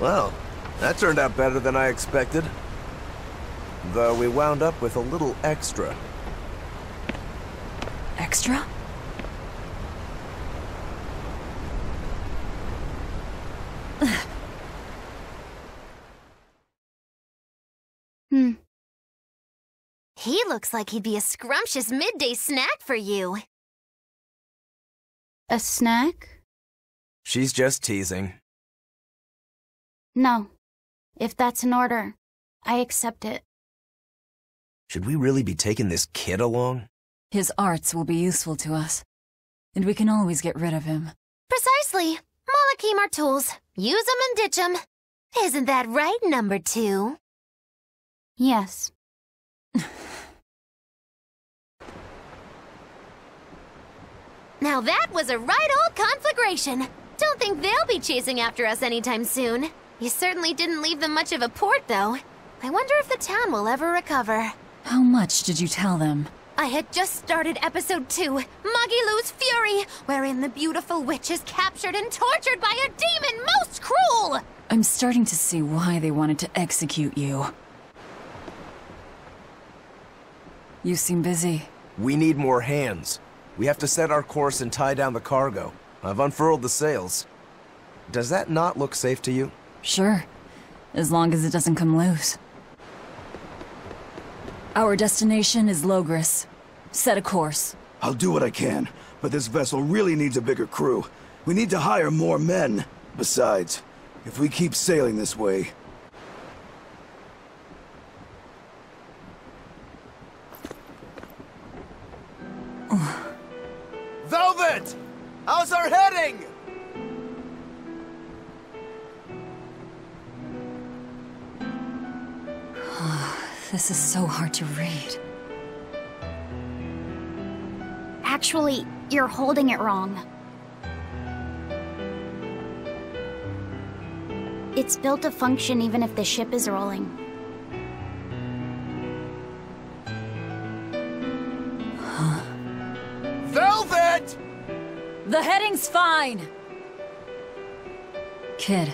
Well, that turned out better than I expected. Though we wound up with a little extra. Extra? He looks like he'd be a scrumptious midday snack for you. A snack? She's just teasing. No. If that's an order, I accept it. Should we really be taking this kid along? His arts will be useful to us, and we can always get rid of him. Precisely. Malakim are tools. Use them and ditch them. Isn't that right, number two? Yes. Now that was a right old conflagration. Don't think they'll be chasing after us anytime soon. You certainly didn't leave them much of a port, though. I wonder if the town will ever recover. How much did you tell them? I had just started episode 2, Magilu's Fury, wherein the beautiful witch is captured and tortured by a demon most cruel! I'm starting to see why they wanted to execute you. You seem busy. We need more hands. We have to set our course and tie down the cargo. I've unfurled the sails. Does that knot look safe to you? Sure. As long as it doesn't come loose. Our destination is Loegres. Set a course. I'll do what I can, but this vessel really needs a bigger crew. We need to hire more men. Besides, if we keep sailing this way... Velvet! How's our heading? This is so hard to read. Actually, you're holding it wrong. It's built to function even if the ship is rolling. Huh. Velvet! The heading's fine! Kid,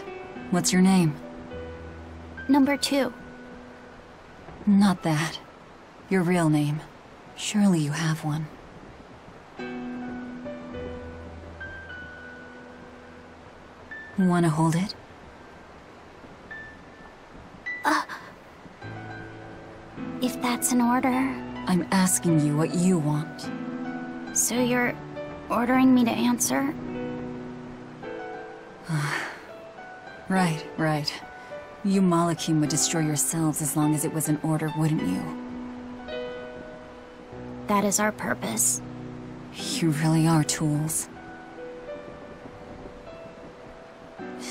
what's your name? Number 2. Not that. Your real name. Surely you have one. Wanna hold it? If that's an order... I'm asking you what you want. So you're... ordering me to answer? Right. You Malakim would destroy yourselves as long as it was an order, wouldn't you? That is our purpose. You really are tools.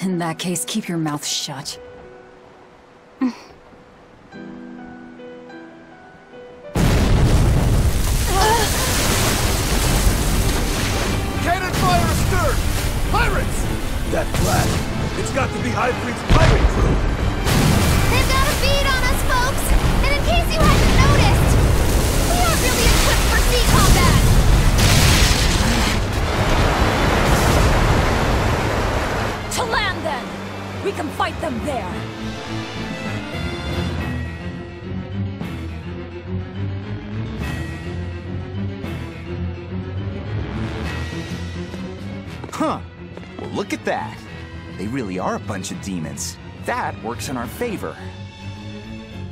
In that case, keep your mouth shut. Cannon fire astern! Pirates! That flag! It's got to be Eifreed's pirate crew! They've got a bead on us, folks! And in case you hadn't noticed, we aren't really equipped for sea combat! To land, then! We can fight them there! Huh. Well, look at that. They really are a bunch of demons. That works in our favor.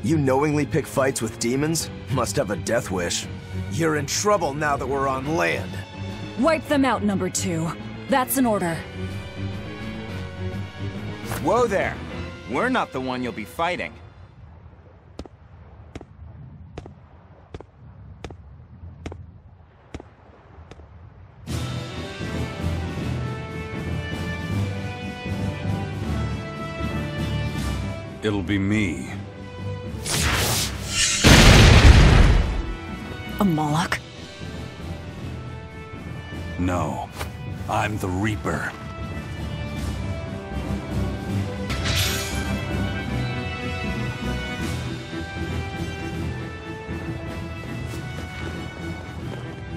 You knowingly pick fights with demons? Must have a death wish. You're in trouble now that we're on land. Wipe them out, number 2. That's an order. Whoa there. We're not the one you'll be fighting. It'll be me. A Moloch? No. I'm the Reaper.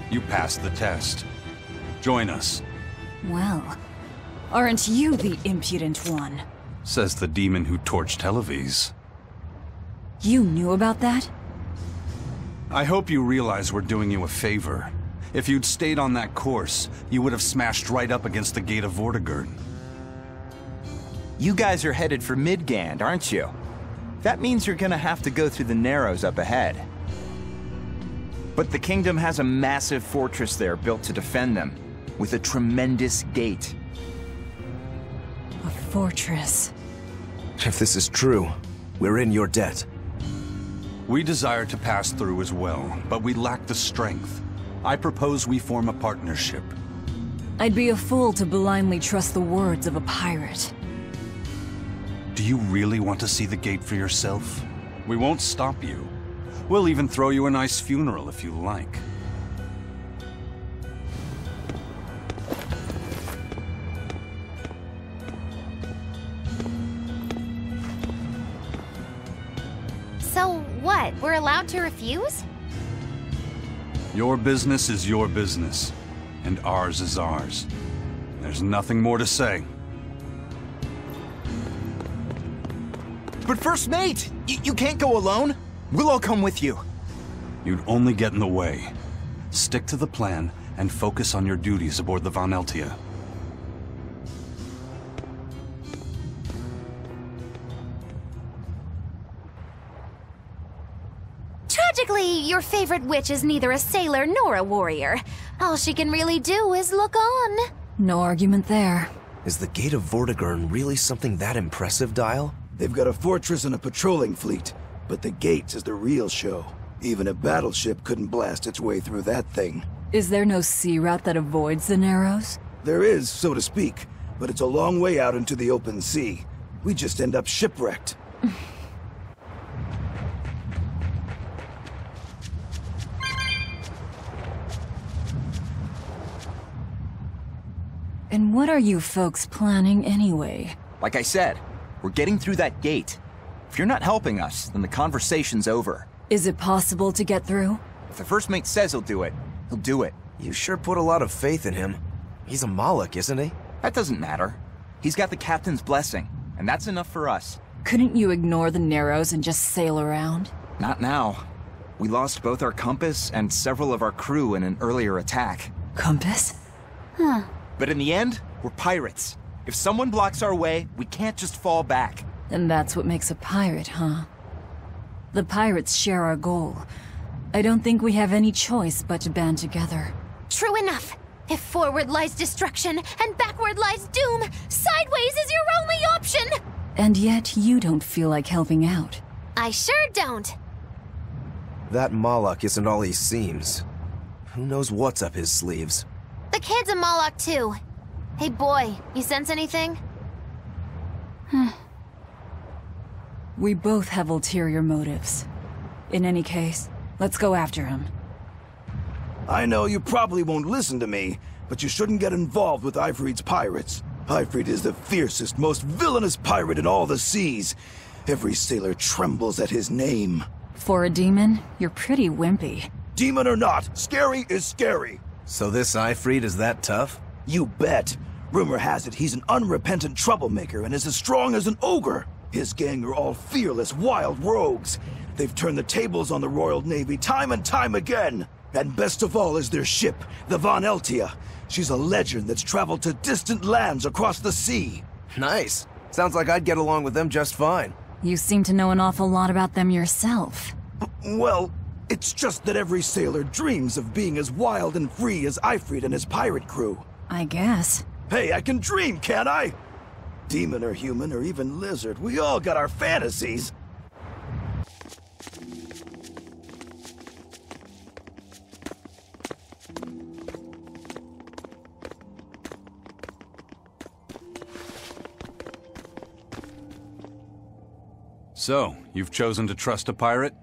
You passed the test. Join us. Well, aren't you the impudent one? Says the demon who torched Helaviz. You knew about that? I hope you realize we're doing you a favor. If you'd stayed on that course, you would have smashed right up against the gate of Vortigern. You guys are headed for Midgand, aren't you? That means you're gonna have to go through the Narrows up ahead. But the kingdom has a massive fortress there built to defend them, with a tremendous gate. A fortress. If this is true, we're in your debt. We desire to pass through as well, but we lack the strength. I propose we form a partnership. I'd be a fool to blindly trust the words of a pirate. Do you really want to see the gate for yourself? We won't stop you. We'll even throw you a nice funeral if you like. So what? We're allowed to refuse? Your business is your business, and ours is ours. There's nothing more to say. But First Mate, you can't go alone. We'll all come with you. You'd only get in the way. Stick to the plan and focus on your duties aboard the Van Eltia. Tragically, your favorite witch is neither a sailor nor a warrior. All she can really do is look on. No argument there. Is the Gate of Vortigern really something that impressive, Dial? They've got a fortress and a patrolling fleet, but the gates is the real show. Even a battleship couldn't blast its way through that thing. Is there no sea route that avoids the Narrows? There is, so to speak, but it's a long way out into the open sea. We just end up shipwrecked. And what are you folks planning anyway? Like I said, we're getting through that gate. If you're not helping us, then the conversation's over. Is it possible to get through? If the First Mate says he'll do it, he'll do it. You sure put a lot of faith in him. He's a Moloch, isn't he? That doesn't matter. He's got the captain's blessing, and that's enough for us. Couldn't you ignore the Narrows and just sail around? Not now. We lost both our compass and several of our crew in an earlier attack. Compass? Huh. But in the end, we're pirates. If someone blocks our way, we can't just fall back. And that's what makes a pirate, huh? The pirates share our goal. I don't think we have any choice but to band together. True enough! If forward lies destruction, and backward lies doom, sideways is your only option! And yet, you don't feel like helping out. I sure don't! That Moloch isn't all he seems. Who knows what's up his sleeves? The kid's a Moloch, too. Hey boy, you sense anything? We both have ulterior motives. In any case, let's go after him. I know you probably won't listen to me, but you shouldn't get involved with Eifreed's pirates. Eifreed is the fiercest, most villainous pirate in all the seas. Every sailor trembles at his name. For a demon, you're pretty wimpy. Demon or not, scary is scary. So this Eifreed is that tough? You bet. Rumor has it he's an unrepentant troublemaker and is as strong as an ogre. His gang are all fearless, wild rogues. They've turned the tables on the Royal Navy time and time again. And best of all is their ship, the Van Eltia. She's a legend that's traveled to distant lands across the sea. Nice. Sounds like I'd get along with them just fine. You seem to know an awful lot about them yourself. Well, it's just that every sailor dreams of being as wild and free as Eifreed and his pirate crew. I guess. Hey, I can dream, can't I? Demon or human or even lizard, we all got our fantasies. So, you've chosen to trust a pirate?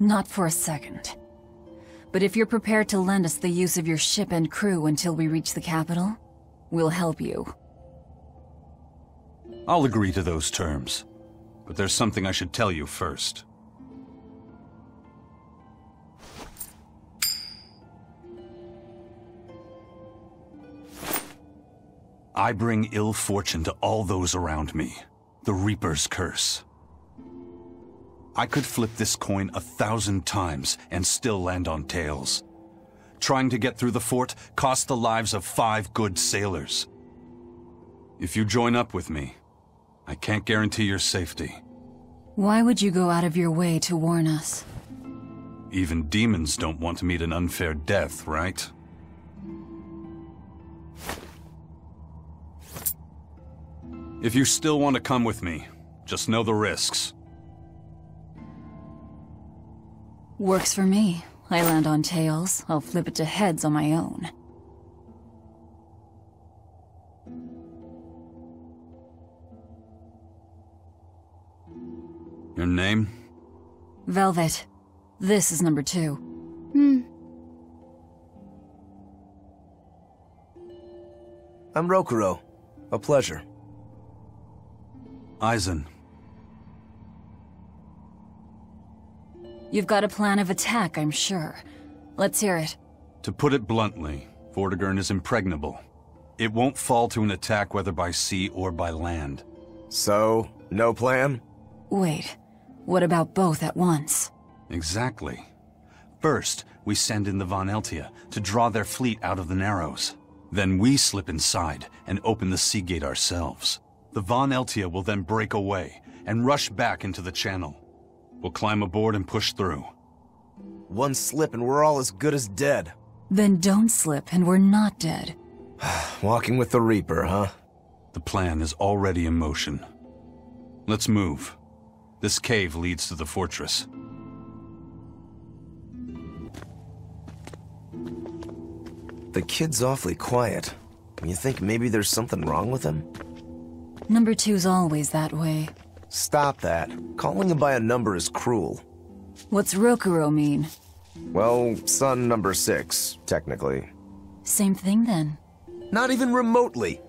Not for a second. But if you're prepared to lend us the use of your ship and crew until we reach the capital, we'll help you. I'll agree to those terms, but there's something I should tell you first. I bring ill fortune to all those around me. The Reaper's curse. I could flip this coin 1,000 times and still land on tails. Trying to get through the fort cost the lives of 5 good sailors. If you join up with me, I can't guarantee your safety. Why would you go out of your way to warn us? Even demons don't want to meet an unfair death, right? If you still want to come with me, just know the risks. Works for me. I land on tails, I'll flip it to heads on my own. Your name? Velvet. This is number 2. I'm Rokurou. A pleasure. Eizen. You've got a plan of attack, I'm sure. Let's hear it. To put it bluntly, Vortigern is impregnable. It won't fall to an attack whether by sea or by land. So, no plan? Wait, what about both at once? Exactly. First, we send in the Van Eltia to draw their fleet out of the Narrows. Then we slip inside and open the sea gate ourselves. The Van Eltia will then break away and rush back into the channel. We'll climb aboard and push through. One slip and we're all as good as dead. Then don't slip and we're not dead. Walking with the Reaper, huh? The plan is already in motion. Let's move. This cave leads to the fortress. The kid's awfully quiet. You think maybe there's something wrong with him? Number 2's always that way. Stop that. Calling him by a number is cruel. What's Rokurou mean? Well, son number 6, technically. Same thing then. Not even remotely.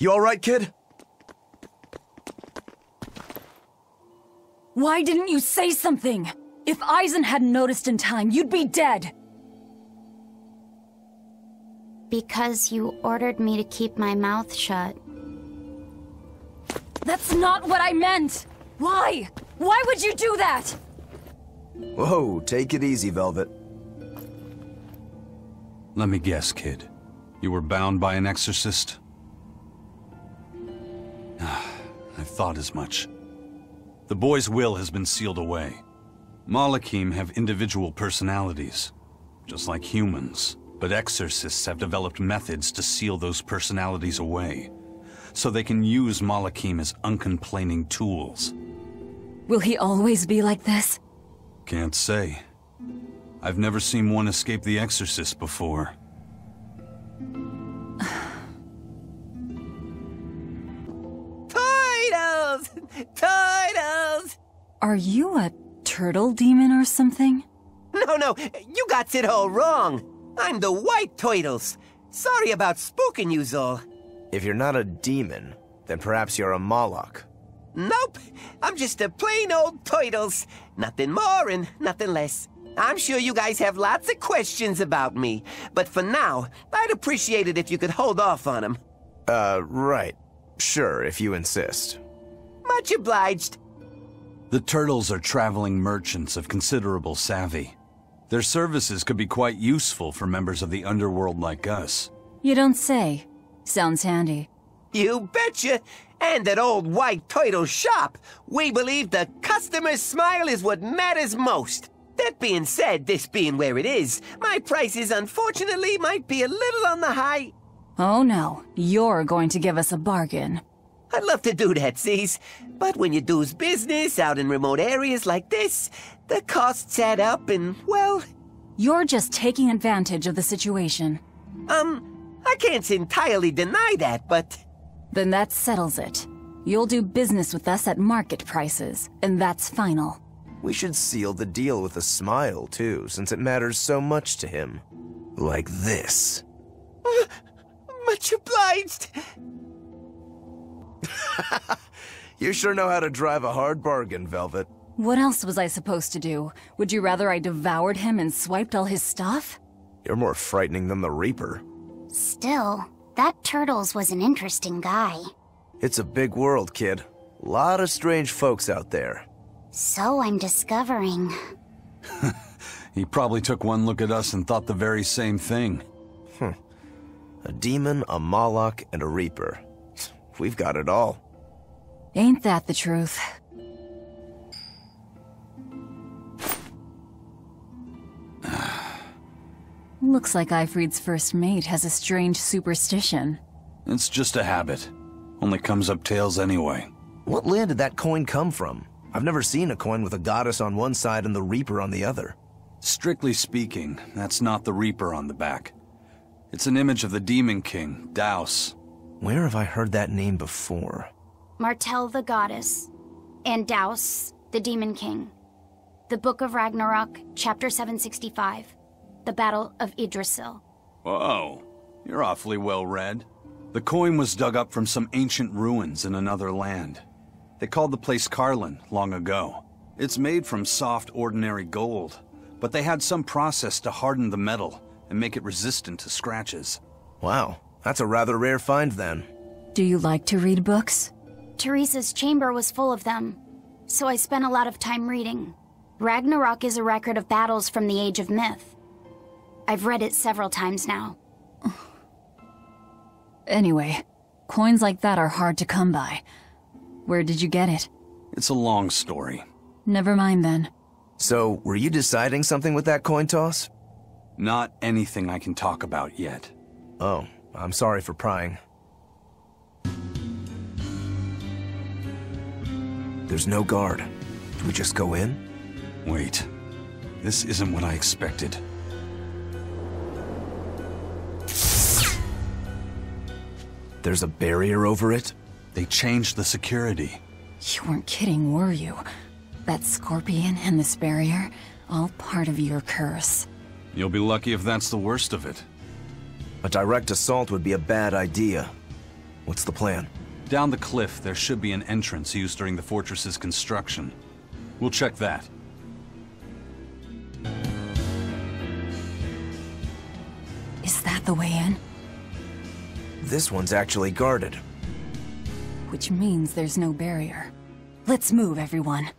You all right, kid? Why didn't you say something? If Eizen hadn't noticed in time, you'd be dead! Because you ordered me to keep my mouth shut. That's not what I meant! Why? Why would you do that? Whoa, take it easy, Velvet. Let me guess, kid. You were bound by an exorcist? I thought as much. The boy's will has been sealed away. Malakim have individual personalities, just like humans. But exorcists have developed methods to seal those personalities away, so they can use Malakim as uncomplaining tools. Will he always be like this? Can't say. I've never seen one escape the exorcist before. Toitles! Toitles! Are you a turtle demon or something? No, you got it all wrong. I'm the white toitles. Sorry about spooking you all. If you're not a demon, then perhaps you're a Moloch. Nope, I'm just a plain old toitles. Nothing more and nothing less. I'm sure you guys have lots of questions about me, but for now, I'd appreciate it if you could hold off on them. Right. Sure, if you insist. Much obliged. The turtles are traveling merchants of considerable savvy. Their services could be quite useful for members of the underworld like us. You don't say. Sounds handy. You betcha! And at old white turtle shop, we believe the customer's smile is what matters most. That being said, this being where it is, my prices unfortunately might be a little on the high. Oh no, you're going to give us a bargain. I'd love to do that, Cease. But when you do business out in remote areas like this, the costs add up and, well... You're just taking advantage of the situation. I can't entirely deny that, but... Then that settles it. You'll do business with us at market prices, and that's final. We should seal the deal with a smile, too, since it matters so much to him. Like this. Much obliged. You sure know how to drive a hard bargain, Velvet. What else was I supposed to do? Would you rather I devoured him and swiped all his stuff? You're more frightening than the Reaper. Still, that Turtles was an interesting guy. It's a big world, kid. A lot of strange folks out there. So I'm discovering. He probably took one look at us and thought the very same thing. A demon, a Moloch, and a Reaper. We've got it all. Ain't that the truth? Looks like Eifried's first mate has a strange superstition. It's just a habit. Only comes up tails anyway. What land did that coin come from? I've never seen a coin with a goddess on one side and the Reaper on the other. Strictly speaking, that's not the Reaper on the back. It's an image of the Demon King, Daos. Where have I heard that name before? Martell the Goddess, and Daos, the Demon King. The Book of Ragnarok, Chapter 765. The Battle of Yggdrasil. Whoa, you're awfully well read. The coin was dug up from some ancient ruins in another land. They called the place Karlin long ago. It's made from soft, ordinary gold, but they had some process to harden the metal and make it resistant to scratches. Wow, that's a rather rare find then. Do you like to read books? Teresa's chamber was full of them, so I spent a lot of time reading. Ragnarok is a record of battles from the Age of Myth. I've read it several times now. Anyway, coins like that are hard to come by. Where did you get it? It's a long story. Never mind then. So, were you deciding something with that coin toss? Not anything I can talk about yet. Oh, I'm sorry for prying. There's no guard. Do we just go in? Wait. This isn't what I expected. There's a barrier over it? They changed the security. You weren't kidding, were you? That scorpion and this barrier, all part of your curse. You'll be lucky if that's the worst of it. A direct assault would be a bad idea. What's the plan? Down the cliff, there should be an entrance used during the fortress's construction. We'll check that. Is that the way in? This one's actually guarded. Which means there's no barrier. Let's move, everyone.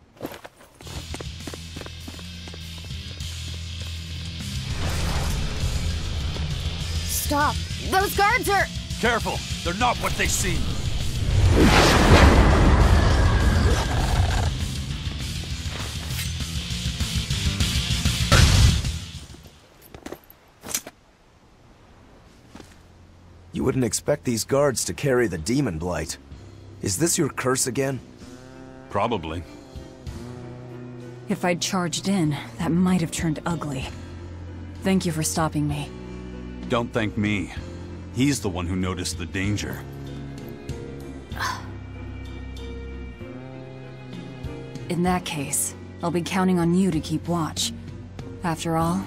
Stop! Those guards are... Careful! They're not what they seem! You wouldn't expect these guards to carry the demon blight. Is this your curse again? Probably. If I'd charged in, that might have turned ugly. Thank you for stopping me. Don't thank me. He's the one who noticed the danger. In that case, I'll be counting on you to keep watch. After all,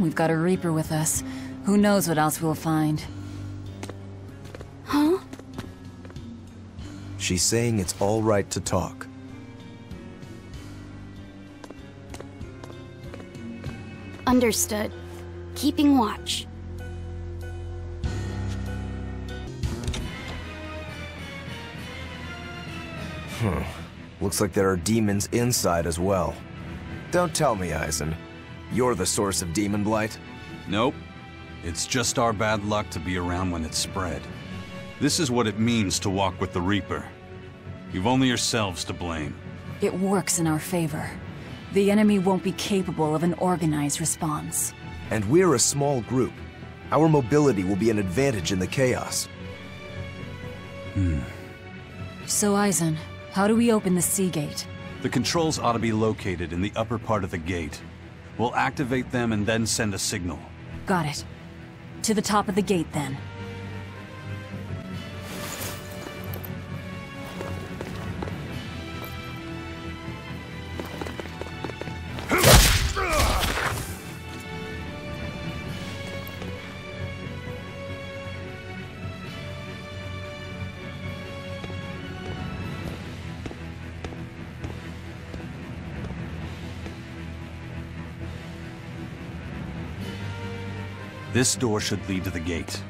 we've got a Reaper with us. Who knows what else we'll find. Huh? She's saying it's all right to talk. Understood. Keeping watch. Looks like there are demons inside as well. Don't tell me, Eizen. You're the source of demon blight? Nope. It's just our bad luck to be around when it's spread. This is what it means to walk with the Reaper. You've only yourselves to blame. It works in our favor. The enemy won't be capable of an organized response. And we're a small group. Our mobility will be an advantage in the chaos. So, Eizen, how do we open the sea gate? The controls ought to be located in the upper part of the gate. We'll activate them and then send a signal. Got it. To the top of the gate, then. This door should lead to the gate,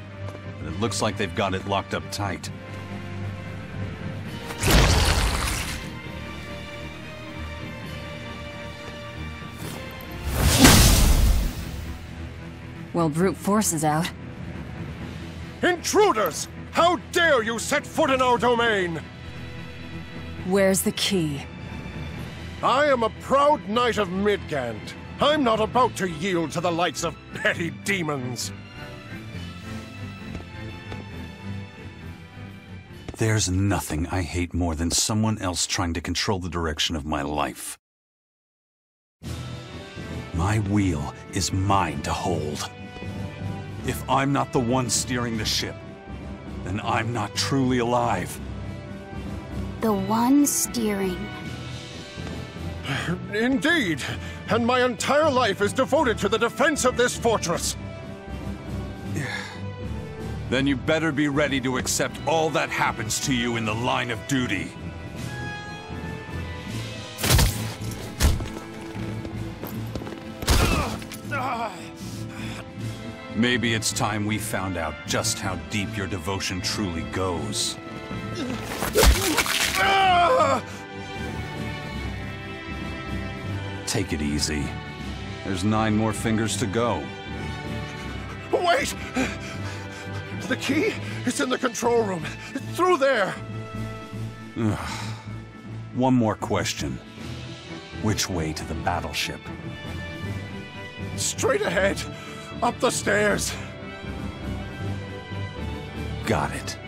but it looks like they've got it locked up tight. Well, brute force is out. Intruders! How dare you set foot in our domain! Where's the key? I am a proud knight of Midgand. I'm not about to yield to the lights of petty demons. There's nothing I hate more than someone else trying to control the direction of my life. My wheel is mine to hold. If I'm not the one steering the ship, then I'm not truly alive. The one steering. Indeed, and my entire life is devoted to the defense of this fortress. Then you better be ready to accept all that happens to you in the line of duty. Maybe it's time we found out just how deep your devotion truly goes. Take it easy. There's 9 more fingers to go. Wait! The key is in the control room. It's through there. One more question. Which way to the battleship? Straight ahead. Up the stairs. Got it.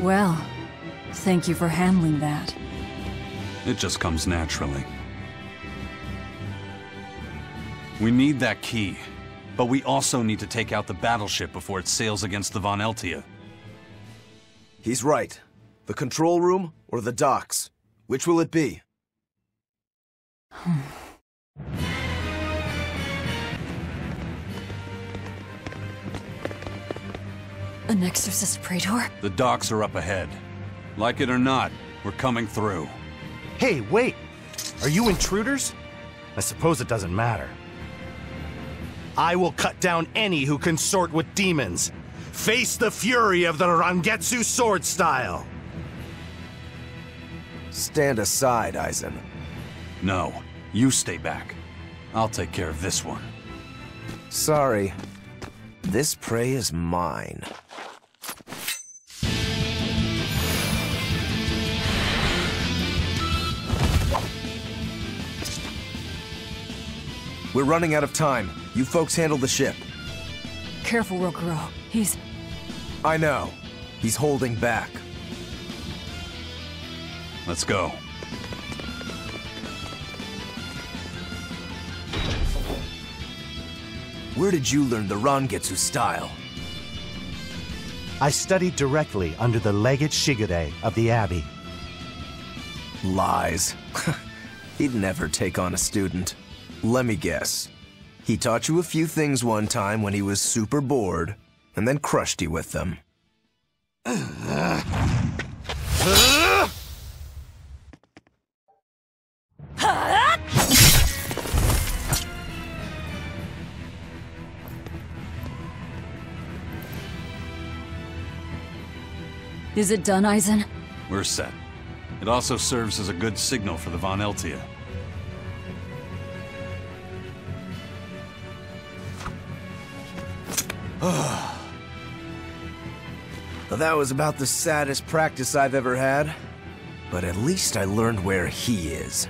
Well, thank you for handling that. It just comes naturally. We need that key. But we also need to take out the battleship before it sails against the Van Eltia. He's right. The control room or the docks? Which will it be? An exorcist praetor? The docks are up ahead. Like it or not, we're coming through. Hey, wait! Are you intruders? I suppose it doesn't matter. I will cut down any who consort with demons. Face the fury of the Rangetsu sword style. Stand aside, Eizen. No, you stay back. I'll take care of this one. Sorry. This prey is mine. We're running out of time. You folks handle the ship. Careful, Rokurou. He's... I know. He's holding back. Let's go. Where did you learn the Rangetsu style? I studied directly under the Legate Shigeru of the Abbey. Lies. He'd never take on a student. Let me guess. He taught you a few things one time when he was super bored, and then crushed you with them. Is it done, Eizen? We're set. It also serves as a good signal for the Van Eltia. Well, that was about the saddest practice I've ever had, but at least I learned where he is.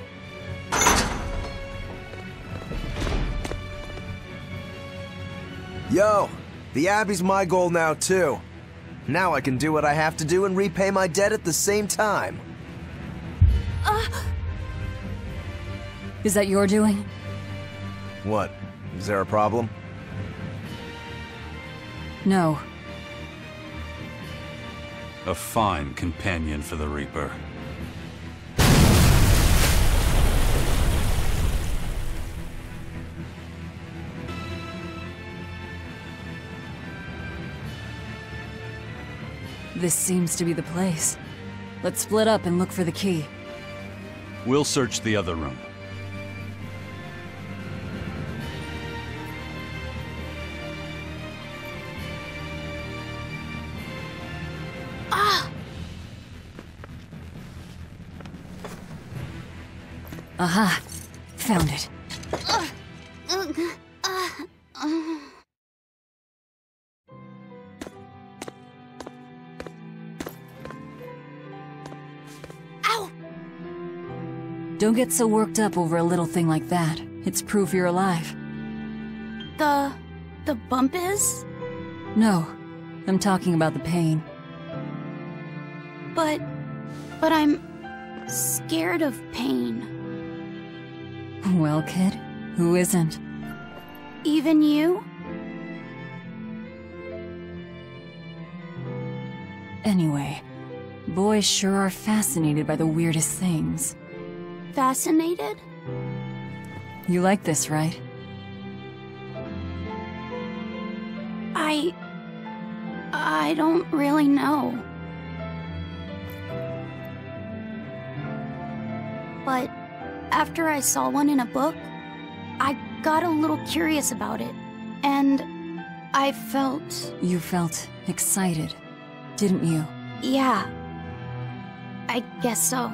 Yo, the Abbey's my goal now too. Now I can do what I have to do and repay my debt at the same time. Is that your doing? What? Is there a problem? No. A fine companion for the Reaper. This seems to be the place. Let's split up and look for the key. We'll search the other room. Aha! Found it. Ow! Don't get so worked up over a little thing like that. It's proof you're alive. The bump is? No. I'm talking about the pain. But I'm scared of pain. Well, kid, who isn't? Even you? Anyway, boys sure are fascinated by the weirdest things. Fascinated? You like this, right? I don't really know. But after I saw one in a book, I got a little curious about it, and I felt... You felt excited, didn't you? Yeah, I guess so.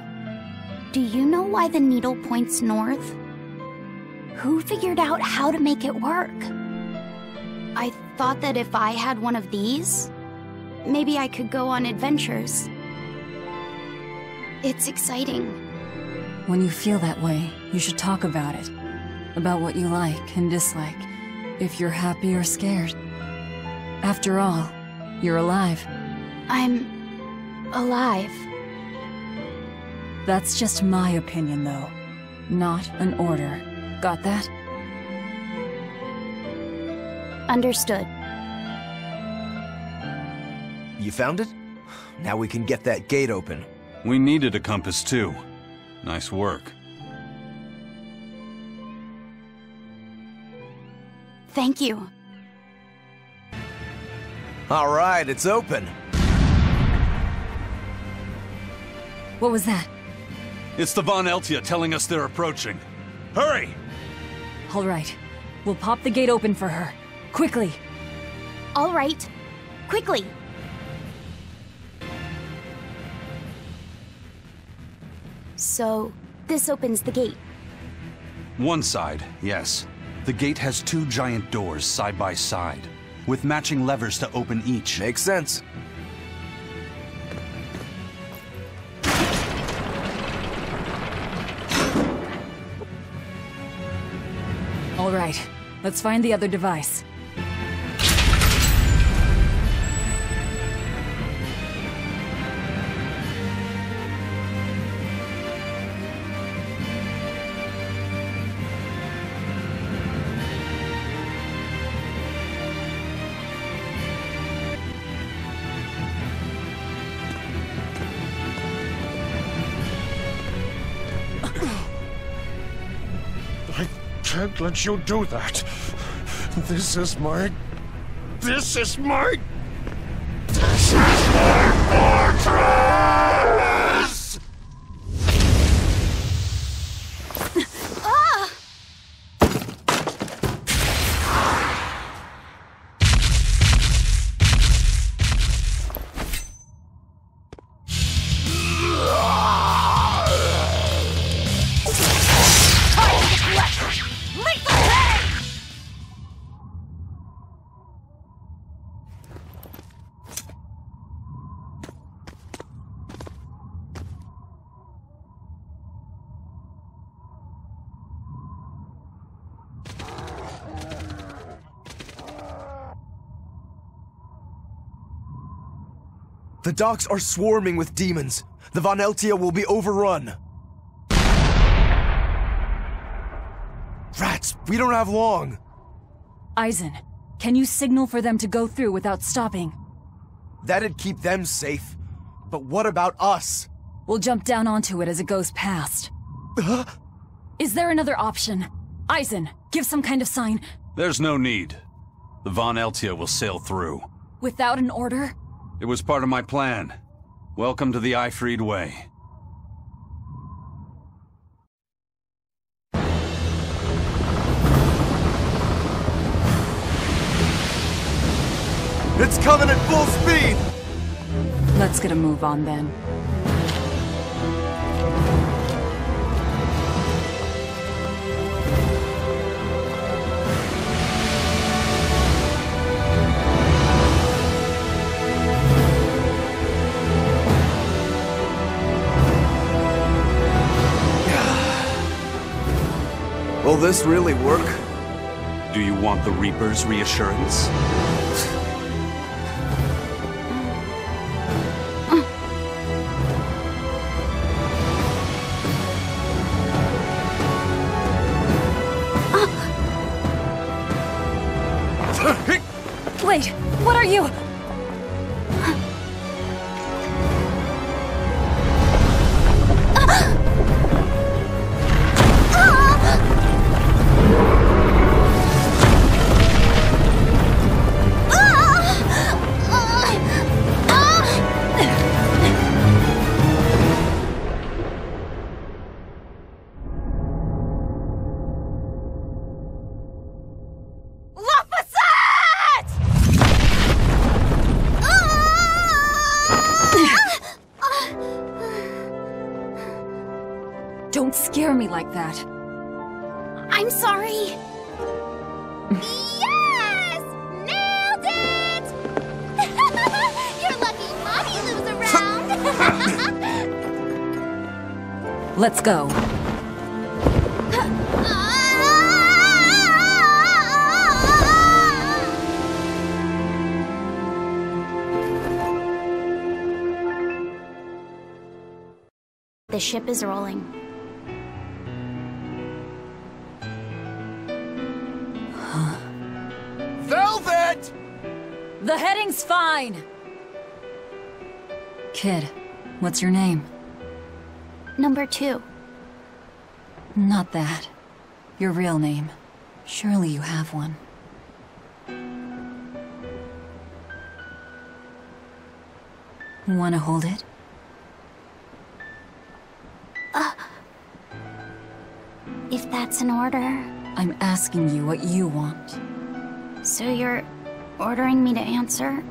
Do you know why the needle points north? Who figured out how to make it work? I thought that if I had one of these, maybe I could go on adventures. It's exciting. When you feel that way, you should talk about it. About what you like and dislike, if you're happy or scared. After all, you're alive. I'm... alive. That's just my opinion, though. Not an order. Got that? Understood. You found it? Now we can get that gate open. We needed a compass, too. Nice work. Thank you. All right, it's open. What was that? It's the Van Eltia telling us they're approaching. Hurry! All right. We'll pop the gate open for her. Quickly. All right. Quickly. So, this opens the gate. One side, yes. The gate has two giant doors side by side, with matching levers to open each. Makes sense. All right, let's find the other device. I can't let you do that. This is my fortress! Ah! The docks are swarming with demons. The Van Eltia will be overrun. Rats, we don't have long. Eizen, can you signal for them to go through without stopping? That'd keep them safe. But what about us? We'll jump down onto it as it goes past. Huh? Is there another option? Eizen, give some kind of sign. There's no need. The Van Eltia will sail through. Without an order? It was part of my plan. Welcome to the Ifrit Way. It's coming at full speed! Let's get a move on then. Will this really work? Do you want the Reaper's reassurance? Wait, what are you? That. I'm sorry. Yes! Nailed it! You're lucky Mommy Lou's around. Let's go. The ship is rolling. The heading's fine! Kid, what's your name? Number 2. Not that. Your real name. Surely you have one. Wanna hold it? If that's an order... I'm asking you what you want. So you're... ordering me to answer?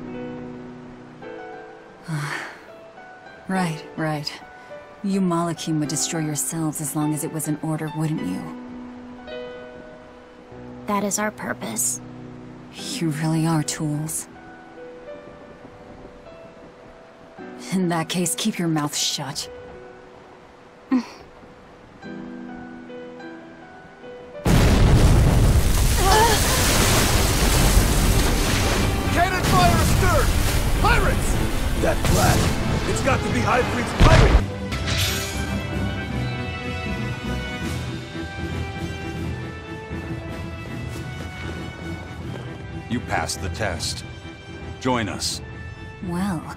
Right. You Malakim would destroy yourselves as long as it was an order, wouldn't you? That is our purpose. You really are tools. In that case, keep your mouth shut. That flag! It's got to be Eifreed's pirate! You passed the test. Join us. Well,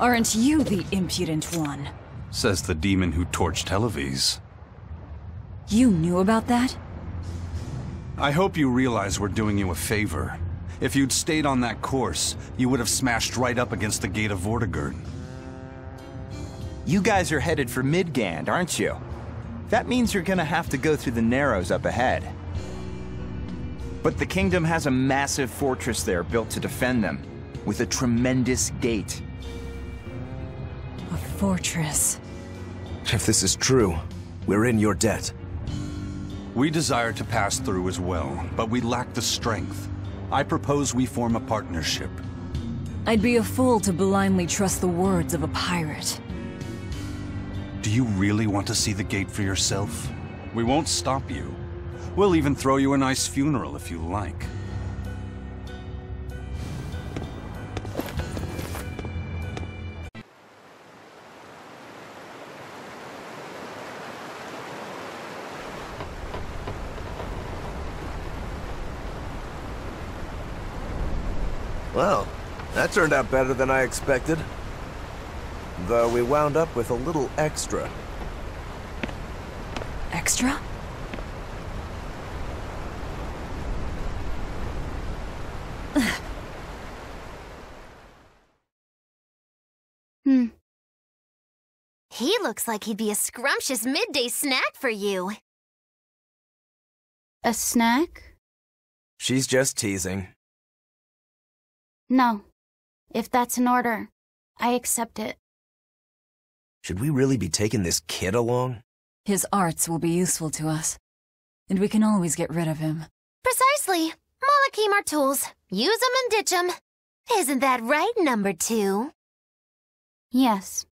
aren't you the impudent one? Says the demon who torched Helaviz. You knew about that? I hope you realize we're doing you a favor. If you'd stayed on that course, you would have smashed right up against the gate of Vortigern. You guys are headed for Midgand, aren't you? That means you're gonna have to go through the Narrows up ahead. But the kingdom has a massive fortress there built to defend them, with a tremendous gate. A fortress. If this is true, we're in your debt. We desire to pass through as well, but we lack the strength. I propose we form a partnership. I'd be a fool to blindly trust the words of a pirate. Do you really want to see the gate for yourself? We won't stop you. We'll even throw you a nice funeral if you like. Well, that turned out better than I expected. Though we wound up with a little extra. Extra? He looks like he'd be a scrumptious midday snack for you. A snack? She's just teasing. No. If that's an order, I accept it. Should we really be taking this kid along? His arts will be useful to us, and we can always get rid of him. Precisely. Malakim are tools. Use them and ditch them. Isn't that right, number two? Yes.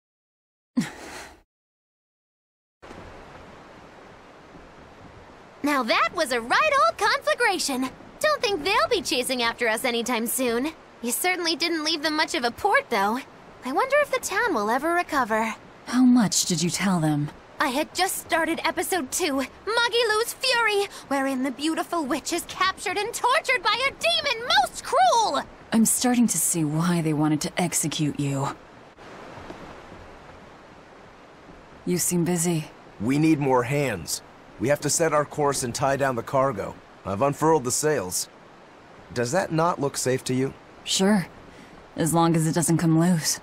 Now that was a right old conflagration. Don't think they'll be chasing after us anytime soon. You certainly didn't leave them much of a port, though. I wonder if the town will ever recover. How much did you tell them? I had just started episode 2, Magilu's Fury, wherein the beautiful witch is captured and tortured by a demon most cruel! I'm starting to see why they wanted to execute you. You seem busy. We need more hands. We have to set our course and tie down the cargo. I've unfurled the sails. Does that not look safe to you? Sure. As long as it doesn't come loose.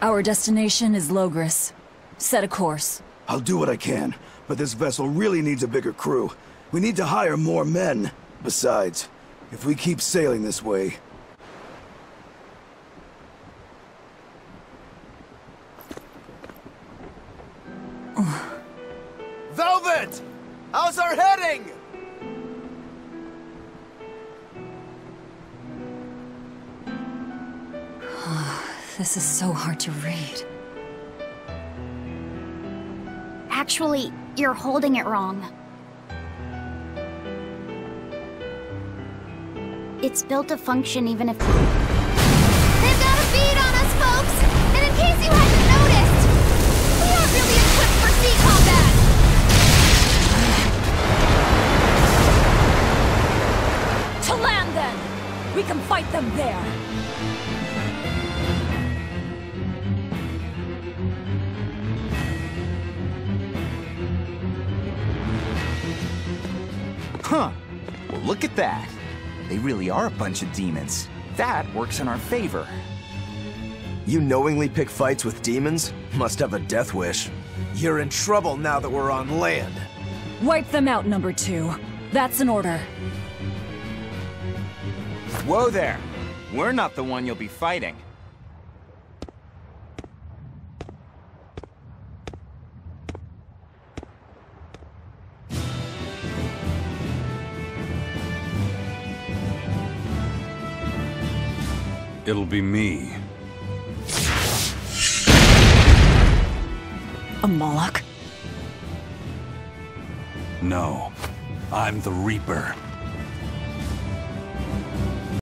Our destination is Loegres. Set a course. I'll do what I can, but this vessel really needs a bigger crew. We need to hire more men. Besides, if we keep sailing this way... Velvet! How's our heading? This is so hard to read. Actually, you're holding it wrong. It's built to function even if... They've got a bead on us, folks! And in case you hadn't noticed, we aren't really equipped for sea combat! To land, then! We can fight them there! Huh. Well, look at that. They really are a bunch of demons. That works in our favor. You knowingly pick fights with demons? Must have a death wish. You're in trouble now that we're on land. Wipe them out, number two. That's an order. Whoa there. We're not the one you'll be fighting. It'll be me. A Moloch? No, I'm the Reaper.